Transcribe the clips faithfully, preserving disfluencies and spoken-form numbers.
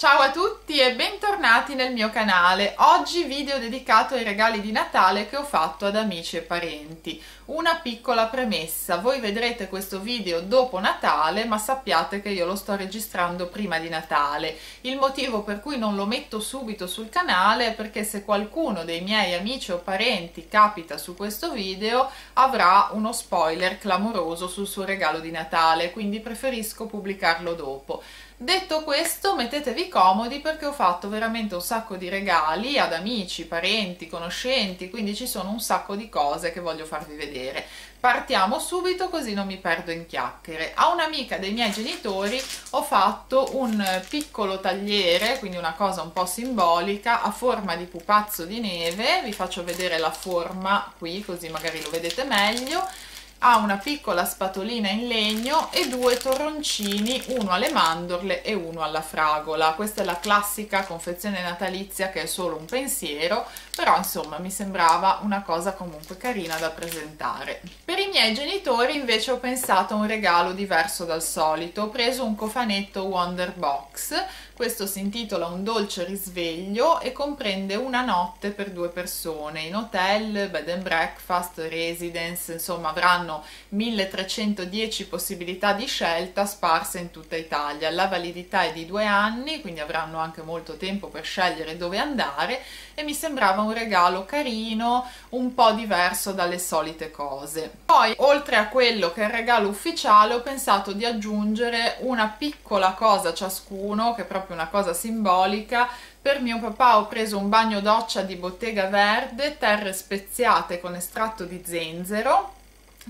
Ciao a tutti e bentornati nel mio canale. Oggi video dedicato ai regali di Natale che ho fatto ad amici e parenti. Una piccola premessa: voi vedrete questo video dopo Natale, ma sappiate che io lo sto registrando prima di Natale. Il motivo per cui non lo metto subito sul canale è perché se qualcuno dei miei amici o parenti capita su questo video avrà uno spoiler clamoroso sul suo regalo di Natale, quindi preferisco pubblicarlo dopo. Detto questo, mettetevi comodi perché ho fatto veramente un sacco di regali ad amici, parenti, conoscenti, quindi ci sono un sacco di cose che voglio farvi vedere. Partiamo subito così non mi perdo in chiacchiere. A un'amica dei miei genitori ho fatto un piccolo tagliere, quindi una cosa un po' simbolica, a forma di pupazzo di neve. Vi faccio vedere la forma qui così magari lo vedete meglio. Ha una piccola spatolina in legno e due torroncini, uno alle mandorle e uno alla fragola. Questa è la classica confezione natalizia che è solo un pensiero, però insomma mi sembrava una cosa comunque carina da presentare. Per i miei genitori invece ho pensato a un regalo diverso dal solito. Ho preso un cofanetto Wonder Box. Questo si intitola Un dolce risveglio e comprende una notte per due persone in hotel, bed and breakfast, residence, insomma avranno milletrecentodieci possibilità di scelta sparse in tutta Italia. La validità è di due anni, quindi avranno anche molto tempo per scegliere dove andare e mi sembrava un regalo carino, un po' diverso dalle solite cose. Poi, oltre a quello che è il regalo ufficiale, ho pensato di aggiungere una piccola cosa ciascuno, che è proprio una cosa simbolica. Per mio papà ho preso un bagno doccia di Bottega Verde, terre speziate con estratto di zenzero.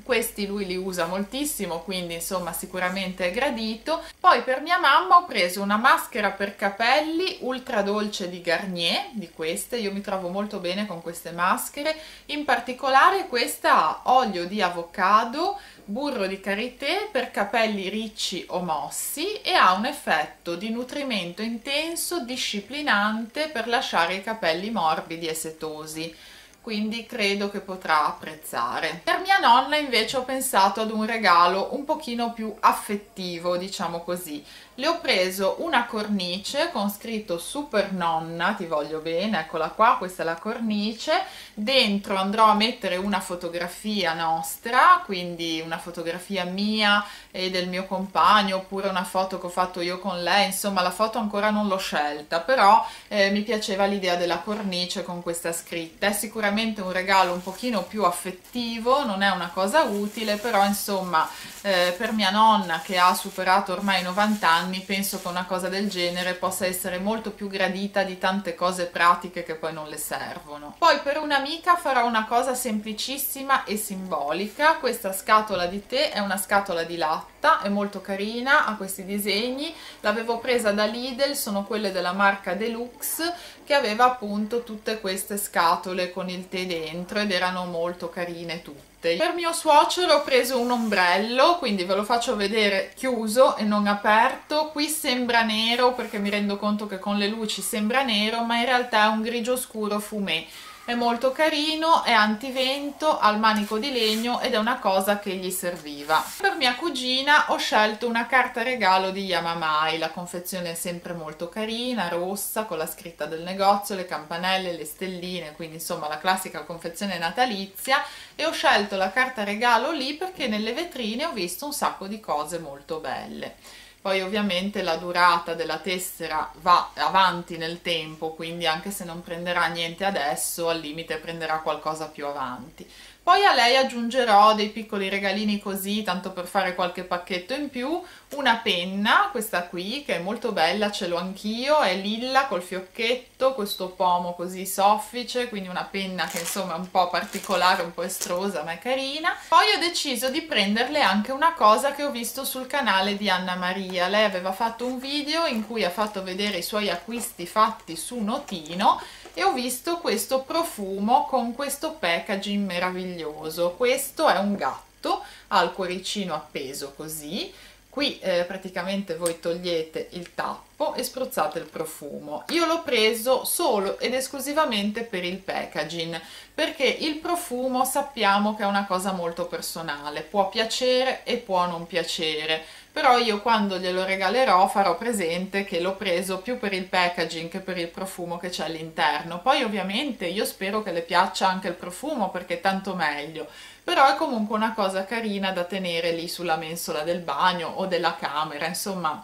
Questi lui li usa moltissimo, quindi insomma sicuramente è gradito. Poi per mia mamma ho preso una maschera per capelli ultra dolce di Garnier, di queste, io mi trovo molto bene con queste maschere, in particolare questa ha olio di avocado, burro di karité per capelli ricci o mossi e ha un effetto di nutrimento intenso, disciplinante per lasciare i capelli morbidi e setosi. Quindi credo che potrà apprezzare. Per mia nonna invece ho pensato ad un regalo un pochino più affettivo, diciamo così. Le ho preso una cornice con scritto Super Nonna, ti voglio bene, eccola qua, questa è la cornice. Dentro andrò a mettere una fotografia nostra, quindi una fotografia mia e del mio compagno, oppure una foto che ho fatto io con lei, insomma la foto ancora non l'ho scelta, però eh, mi piaceva l'idea della cornice con questa scritta. È sicuramente un regalo un pochino più affettivo, non è una cosa utile, però insomma eh, per mia nonna che ha superato ormai i novanta anni penso che una cosa del genere possa essere molto più gradita di tante cose pratiche che poi non le servono. Poi per un'amica farò una cosa semplicissima e simbolica. Questa scatola di tè è una scatola di latta, è molto carina, ha questi disegni, l'avevo presa da Lidl, sono quelle della marca Deluxe che aveva appunto tutte queste scatole con il tè dentro ed erano molto carine tutte. Per mio suocero ho preso un ombrello, quindi ve lo faccio vedere chiuso e non aperto. Qui sembra nero perché mi rendo conto che con le luci sembra nero, ma in realtà è un grigio scuro fumé. È molto carino, è antivento, ha il manico di legno ed è una cosa che gli serviva. Per mia cugina ho scelto una carta regalo di Yamamai, la confezione è sempre molto carina, rossa, con la scritta del negozio, le campanelle, le stelline, quindi insomma la classica confezione natalizia, e ho scelto la carta regalo lì perché nelle vetrine ho visto un sacco di cose molto belle. Poi ovviamente la durata della tessera va avanti nel tempo, quindi anche se non prenderà niente adesso, al limite prenderà qualcosa più avanti. Poi a lei aggiungerò dei piccoli regalini così, tanto per fare qualche pacchetto in più, una penna, questa qui, che è molto bella, ce l'ho anch'io, è lilla col fiocchetto, questo pomo così soffice, quindi una penna che insomma è un po' particolare, un po' estrosa, ma è carina. Poi ho deciso di prenderle anche una cosa che ho visto sul canale di Anna Maria. Lei aveva fatto un video in cui ha fatto vedere i suoi acquisti fatti su Notino e ho visto questo profumo con questo packaging meraviglioso. Questo è un gatto, ha il cuoricino appeso così, qui eh, praticamente voi togliete il tappo troppo e spruzzate il profumo. Io l'ho preso solo ed esclusivamente per il packaging, perché il profumo sappiamo che è una cosa molto personale, può piacere e può non piacere, però io quando glielo regalerò farò presente che l'ho preso più per il packaging che per il profumo che c'è all'interno. Poi ovviamente io spero che le piaccia anche il profumo, perché tanto meglio, però è comunque una cosa carina da tenere lì sulla mensola del bagno o della camera, insomma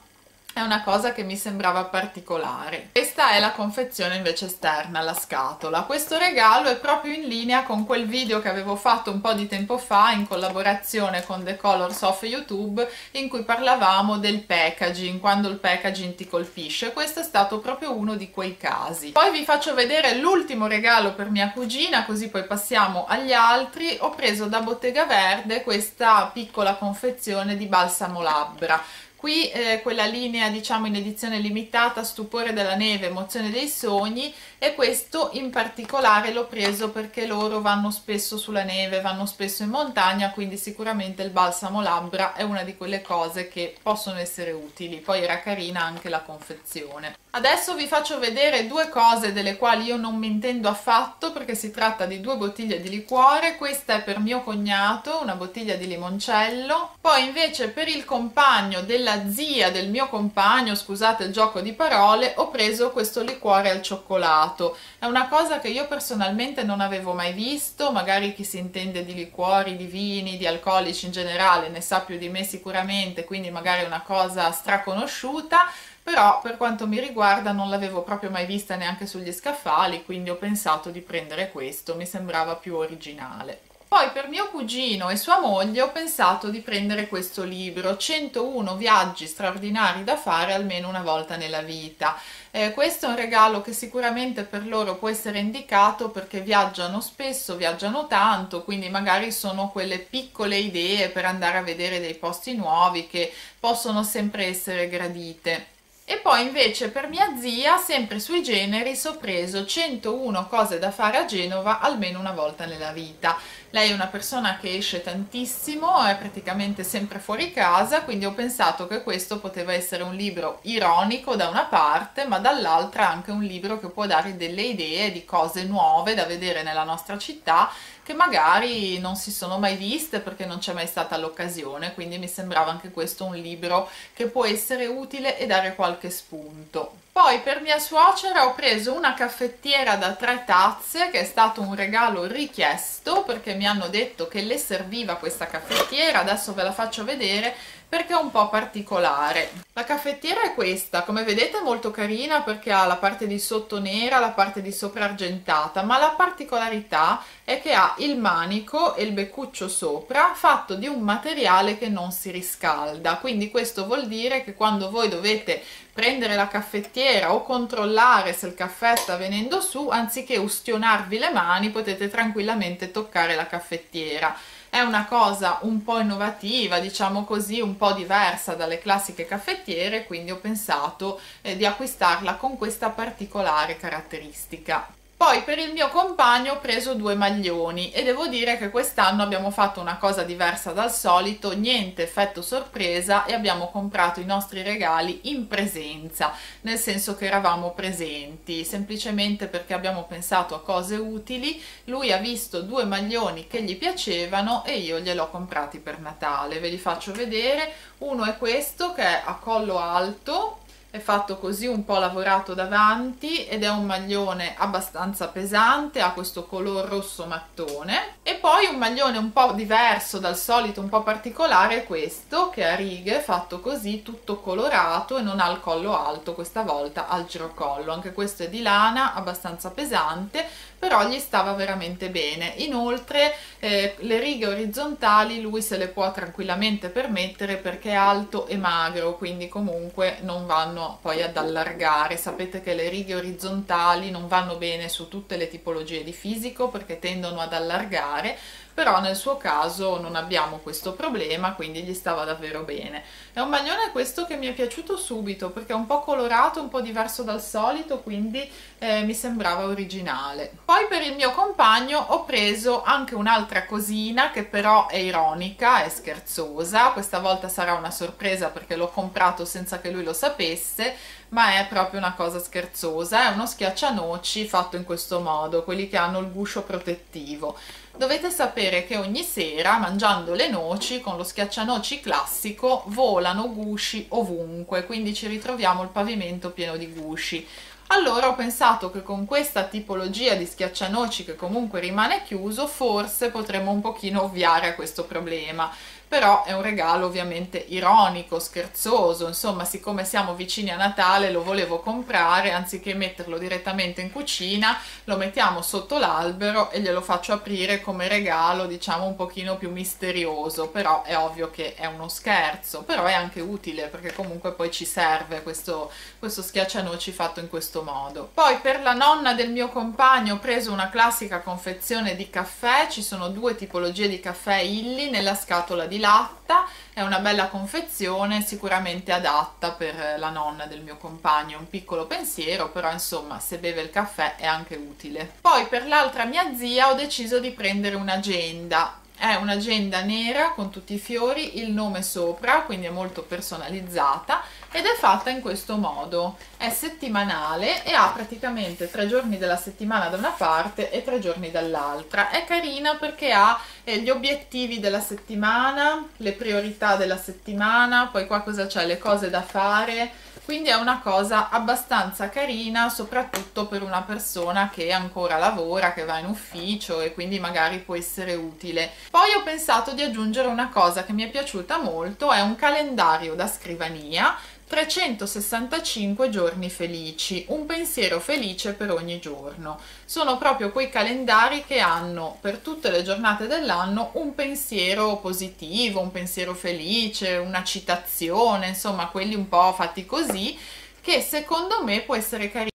è una cosa che mi sembrava particolare. Questa è la confezione invece esterna, la scatola. Questo regalo è proprio in linea con quel video che avevo fatto un po' di tempo fa in collaborazione con The Colors of YouTube, in cui parlavamo del packaging, quando il packaging ti colpisce. Questo è stato proprio uno di quei casi. Poi vi faccio vedere l'ultimo regalo per mia cugina, così poi passiamo agli altri. Ho preso da Bottega Verde questa piccola confezione di balsamo labbra. Qui eh, quella linea, diciamo, in edizione limitata, Stupore della neve, Emozione dei sogni, e questo in particolare l'ho preso perché loro vanno spesso sulla neve, vanno spesso in montagna, quindi sicuramente il balsamo labbra è una di quelle cose che possono essere utili. Poi era carina anche la confezione. Adesso vi faccio vedere due cose delle quali io non mi intendo affatto, perché si tratta di due bottiglie di liquore. Questa è per mio cognato, una bottiglia di limoncello. Poi invece per il compagno della zia del mio compagno, scusate il gioco di parole, ho preso questo liquore al cioccolato. È una cosa che io personalmente non avevo mai visto, magari chi si intende di liquori, di vini, di alcolici in generale ne sa più di me sicuramente, quindi magari è una cosa straconosciuta, però per quanto mi riguarda non l'avevo proprio mai vista neanche sugli scaffali, quindi ho pensato di prendere questo, mi sembrava più originale. Poi per mio cugino e sua moglie ho pensato di prendere questo libro, centouno viaggi straordinari da fare almeno una volta nella vita. Eh, questo è un regalo che sicuramente per loro può essere indicato, perché viaggiano spesso, viaggiano tanto, quindi magari sono quelle piccole idee per andare a vedere dei posti nuovi che possono sempre essere gradite. E poi invece per mia zia, sempre sui generis, ho preso centouno cose da fare a Genova almeno una volta nella vita. Lei è una persona che esce tantissimo, è praticamente sempre fuori casa, quindi ho pensato che questo poteva essere un libro ironico da una parte, ma dall'altra anche un libro che può dare delle idee di cose nuove da vedere nella nostra città, che magari non si sono mai viste perché non c'è mai stata l'occasione, quindi mi sembrava anche questo un libro che può essere utile e dare qualche spunto. Poi per mia suocera ho preso una caffettiera da tre tazze, che è stato un regalo richiesto perché mi hanno detto che le serviva questa caffettiera, adesso ve la faccio vedere perché è un po' particolare. La caffettiera è questa, come vedete è molto carina perché ha la parte di sotto nera, la parte di sopra argentata, ma la particolarità è che ha il manico e il beccuccio sopra fatto di un materiale che non si riscalda, quindi questo vuol dire che quando voi dovete prendere la caffettiera o controllare se il caffè sta venendo su, anziché ustionarvi le mani potete tranquillamente toccare la caffettiera. È una cosa un po' innovativa, diciamo così, un po' diversa dalle classiche caffettiere, quindi ho pensato eh, di acquistarla con questa particolare caratteristica. Poi per il mio compagno ho preso due maglioni e devo dire che quest'anno abbiamo fatto una cosa diversa dal solito, niente effetto sorpresa, e abbiamo comprato i nostri regali in presenza, nel senso che eravamo presenti, semplicemente perché abbiamo pensato a cose utili. Lui ha visto due maglioni che gli piacevano e io gliel'ho comprati per Natale, ve li faccio vedere. Uno è questo che è a collo alto, è fatto così un po' lavorato davanti ed è un maglione abbastanza pesante, ha questo color rosso mattone. E poi un maglione un po' diverso dal solito, un po' particolare, è questo che a righe, fatto così, tutto colorato, e non ha il collo alto, questa volta al girocollo. Anche questo è di lana, abbastanza pesante, però gli stava veramente bene. Inoltre eh, le righe orizzontali lui se le può tranquillamente permettere perché è alto e magro, quindi comunque non vanno poi ad allargare. Sapete che le righe orizzontali non vanno bene su tutte le tipologie di fisico perché tendono ad allargare, però nel suo caso non abbiamo questo problema, quindi gli stava davvero bene. È un maglione questo che mi è piaciuto subito perché è un po' colorato, un po' diverso dal solito, quindi eh, mi sembrava originale. Poi per il mio compagno ho preso anche un'altra cosina che però è ironica, è scherzosa, questa volta sarà una sorpresa perché l'ho comprato senza che lui lo sapesse. ma è proprio una cosa scherzosa, è uno schiaccianoci fatto in questo modo, quelli che hanno il guscio protettivo. Dovete sapere che ogni sera, mangiando le noci con lo schiaccianoci classico, volano gusci ovunque, quindi ci ritroviamo il pavimento pieno di gusci. Allora ho pensato che con questa tipologia di schiaccianoci, che comunque rimane chiuso, forse potremmo un pochino ovviare a questo problema. Però è un regalo ovviamente ironico, scherzoso, insomma, siccome siamo vicini a Natale lo volevo comprare, anziché metterlo direttamente in cucina lo mettiamo sotto l'albero e glielo faccio aprire come regalo, diciamo, un pochino più misterioso. Però è ovvio che è uno scherzo, però è anche utile, perché comunque poi ci serve questo, questo schiaccianoci fatto in questo modo. Poi per la nonna del mio compagno ho preso una classica confezione di caffè, ci sono due tipologie di caffè Illy nella scatola di latta, è una bella confezione, sicuramente adatta per la nonna del mio compagno, un piccolo pensiero, però insomma se beve il caffè è anche utile. Poi per l'altra mia zia ho deciso di prendere un'agenda, è un'agenda nera con tutti i fiori, il nome sopra, quindi è molto personalizzata ed è fatta in questo modo, è settimanale e ha praticamente tre giorni della settimana da una parte e tre giorni dall'altra. È carina perché ha eh, gli obiettivi della settimana, le priorità della settimana, poi qua cosa c'è? Le cose da fare, quindi è una cosa abbastanza carina, soprattutto per una persona che ancora lavora, che va in ufficio, e quindi magari può essere utile. Poi ho pensato di aggiungere una cosa che mi è piaciuta molto, è un calendario da scrivania, trecentosessantacinque giorni felici, un pensiero felice per ogni giorno. Sono proprio quei calendari che hanno per tutte le giornate dell'anno un pensiero positivo, un pensiero felice, una citazione, insomma quelli un po' fatti così, che secondo me può essere carino,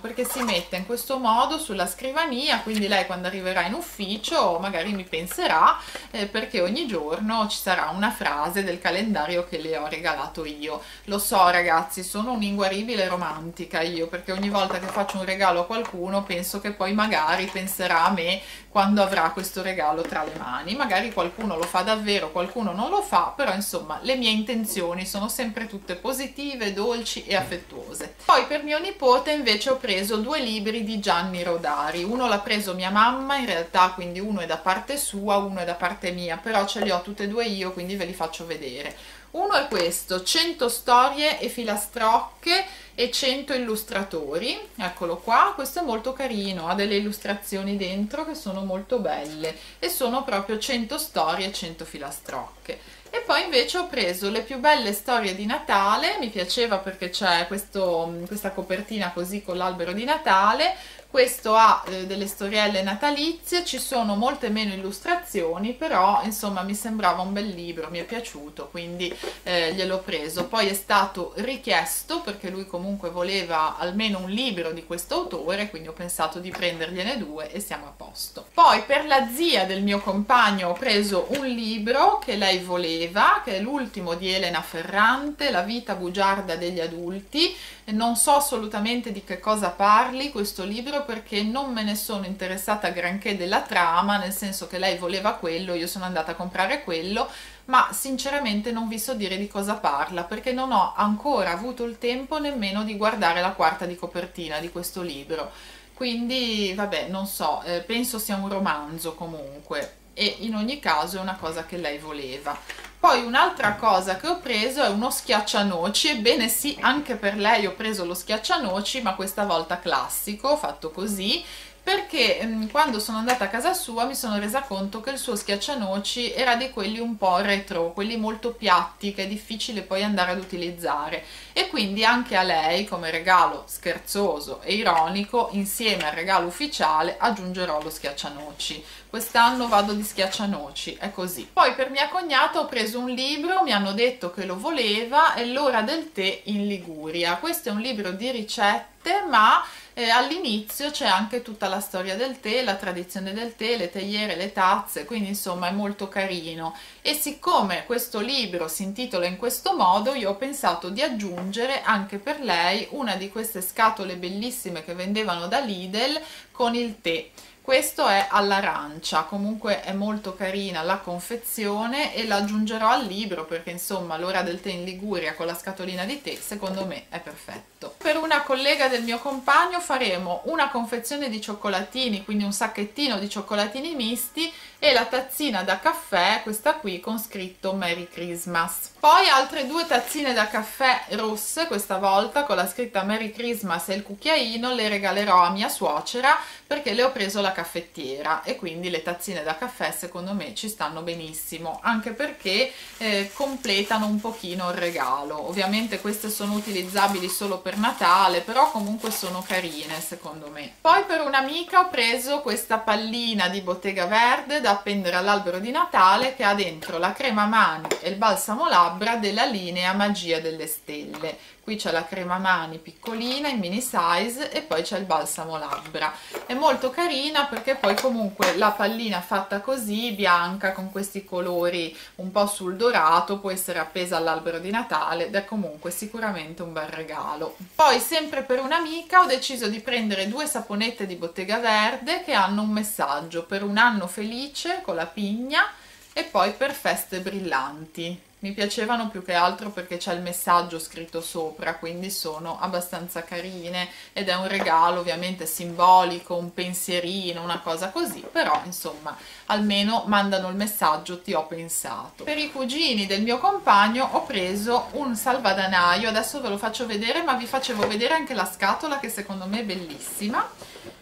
perché si mette in questo modo sulla scrivania, quindi lei quando arriverà in ufficio magari mi penserà, eh, perché ogni giorno ci sarà una frase del calendario che le ho regalato io. Lo so ragazzi, sono un'inguaribile romantica io, perché ogni volta che faccio un regalo a qualcuno penso che poi magari penserà a me quando avrà questo regalo tra le mani. Magari qualcuno lo fa davvero, qualcuno non lo fa, però insomma le mie intenzioni sono sempre tutte positive, dolci e affettuose. Poi per mio nipote invece ho preso due libri di Gianni Rodari, uno l'ha preso mia mamma in realtà, quindi uno è da parte sua, uno è da parte mia, però ce li ho tutti e due io, quindi ve li faccio vedere. Uno è questo, cento storie e filastrocche e cento illustratori, eccolo qua, questo è molto carino, ha delle illustrazioni dentro che sono molto belle e sono proprio cento storie e cento filastrocche. E poi invece ho preso Le più belle storie di Natale, mi piaceva perché c'è questa copertina così con l'albero di Natale. Questo ha eh, delle storielle natalizie, ci sono molte meno illustrazioni, però insomma mi sembrava un bel libro, mi è piaciuto, quindi eh, gliel'ho preso. Poi è stato richiesto perché lui comunque voleva almeno un libro di questo autore, quindi ho pensato di prendergliene due e siamo a posto. Poi per la zia del mio compagno ho preso un libro che lei voleva, che è l'ultimo di Elena Ferrante, La vita bugiarda degli adulti. Non so assolutamente di che cosa parli questo libro, perché non me ne sono interessata granché della trama, nel senso che lei voleva quello, io sono andata a comprare quello, ma sinceramente non vi so dire di cosa parla, perché non ho ancora avuto il tempo nemmeno di guardare la quarta di copertina di questo libro, quindi vabbè, non so, eh, penso sia un romanzo comunque, e in ogni caso è una cosa che lei voleva. Poi un'altra cosa che ho preso è uno schiaccianoci, ebbene sì, anche per lei ho preso lo schiaccianoci, ma questa volta classico, fatto così, perché mh, quando sono andata a casa sua mi sono resa conto che il suo schiaccianoci era di quelli un po' retro, quelli molto piatti che è difficile poi andare ad utilizzare, e quindi anche a lei come regalo scherzoso e ironico, insieme al regalo ufficiale, aggiungerò lo schiaccianoci. Quest'anno vado di schiaccianoci, è così. Poi per mia cognata ho preso un libro, mi hanno detto che lo voleva, è L'ora del tè in Liguria. Questo è un libro di ricette, ma eh, all'inizio c'è anche tutta la storia del tè, la tradizione del tè, le teiere, le tazze, quindi insomma è molto carino. E siccome questo libro si intitola in questo modo, io ho pensato di aggiungere anche per lei una di queste scatole bellissime che vendevano da Lidl con il tè. Questo è all'arancia, comunque è molto carina la confezione e la aggiungerò al libro perché insomma l'ora del tè in Liguria con la scatolina di tè secondo me è perfetto. Per una collega del mio compagno faremo una confezione di cioccolatini, quindi un sacchettino di cioccolatini misti e la tazzina da caffè, questa qui con scritto Merry Christmas. Poi altre due tazzine da caffè rosse, questa volta con la scritta Merry Christmas e il cucchiaino, le regalerò a mia suocera perché le ho preso la caffettiera e quindi le tazzine da caffè secondo me ci stanno benissimo, anche perché eh, completano un pochino il regalo. Ovviamente queste sono utilizzabili solo per Natale, però comunque sono carine secondo me. Poi per un'amica ho preso questa pallina di Bottega Verde da appendere all'albero di Natale che ha dentro la crema mani e il balsamo labbra della linea Magia delle Stelle. Qui c'è la crema mani piccolina in mini size e poi c'è il balsamo labbra. È molto carina perché poi comunque la pallina fatta così, bianca, con questi colori un po' sul dorato, può essere appesa all'albero di Natale ed è comunque sicuramente un bel regalo. Poi sempre per un'amica ho deciso di prendere due saponette di Bottega Verde che hanno un messaggio per un anno felice con la pigna e poi per feste brillanti. Mi piacevano più che altro perché c'è il messaggio scritto sopra, quindi sono abbastanza carine ed è un regalo ovviamente simbolico, un pensierino, una cosa così, però insomma almeno mandano il messaggio "ti ho pensato". Per i cugini del mio compagno ho preso un salvadanaio, adesso ve lo faccio vedere, ma vi facevo vedere anche la scatola che secondo me è bellissima.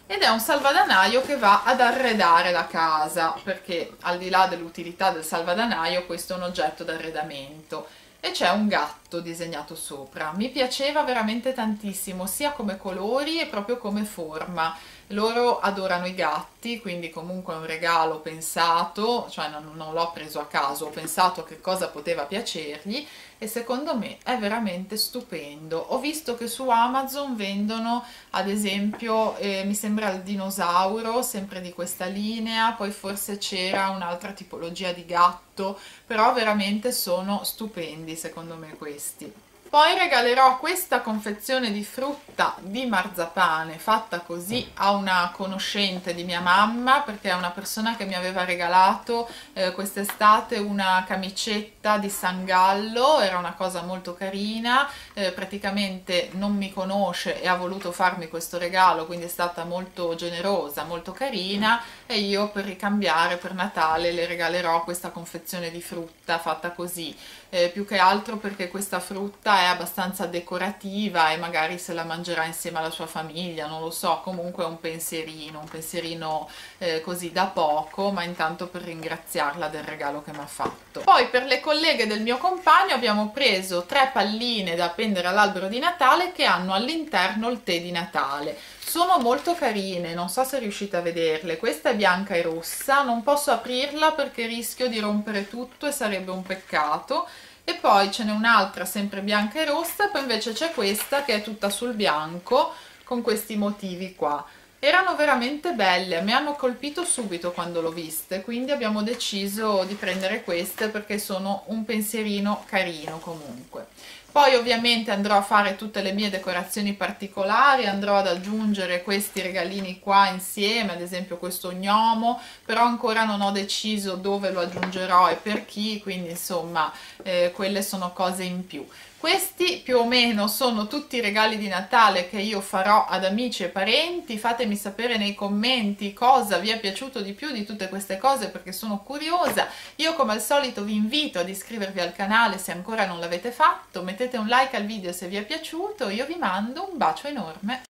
Ed è un salvadanaio che va ad arredare la casa, perché al di là dell'utilità del salvadanaio questo è un oggetto d'arredamento. E c'è un gatto disegnato sopra, mi piaceva veramente tantissimo sia come colori e proprio come forma. Loro adorano i gatti, quindi comunque è un regalo pensato, cioè non, non l'ho preso a caso, ho pensato a che cosa poteva piacergli e secondo me è veramente stupendo. Ho visto che su Amazon vendono ad esempio eh, mi sembra il dinosauro, sempre di questa linea, poi forse c'era un'altra tipologia di gatto, però veramente sono stupendi secondo me questi. Poi regalerò questa confezione di frutta di marzapane fatta così a una conoscente di mia mamma, perché è una persona che mi aveva regalato eh, quest'estate una camicetta di Sangallo, era una cosa molto carina, eh, praticamente non mi conosce e ha voluto farmi questo regalo, quindi è stata molto generosa, molto carina, e io per ricambiare per Natale le regalerò questa confezione di frutta fatta così, eh, più che altro perché questa frutta è abbastanza decorativa e magari se la mangerà insieme alla sua famiglia, non lo so, comunque è un pensierino, un pensierino eh, così da poco, ma intanto per ringraziarla del regalo che mi ha fatto. Poi per le colleghe del mio compagno abbiamo preso tre palline da appendere all'albero di Natale che hanno all'interno il tè di Natale. Sono molto carine, non so se riuscite a vederle, questa è bianca e rossa, non posso aprirla perché rischio di rompere tutto e sarebbe un peccato. E poi ce n'è un'altra sempre bianca e rossa, poi invece c'è questa che è tutta sul bianco con questi motivi qua. Erano veramente belle, mi hanno colpito subito quando l'ho viste, quindi abbiamo deciso di prendere queste perché sono un pensierino carino comunque. Poi ovviamente andrò a fare tutte le mie decorazioni particolari, andrò ad aggiungere questi regalini qua insieme, ad esempio questo gnomo, però ancora non ho deciso dove lo aggiungerò e per chi, quindi insomma eh, quelle sono cose in più. Questi più o meno sono tutti i regali di Natale che io farò ad amici e parenti. Fatemi sapere nei commenti cosa vi è piaciuto di più di tutte queste cose perché sono curiosa. Io come al solito vi invito ad iscrivervi al canale se ancora non l'avete fatto, mettete un like al video se vi è piaciuto, io vi mando un bacio enorme.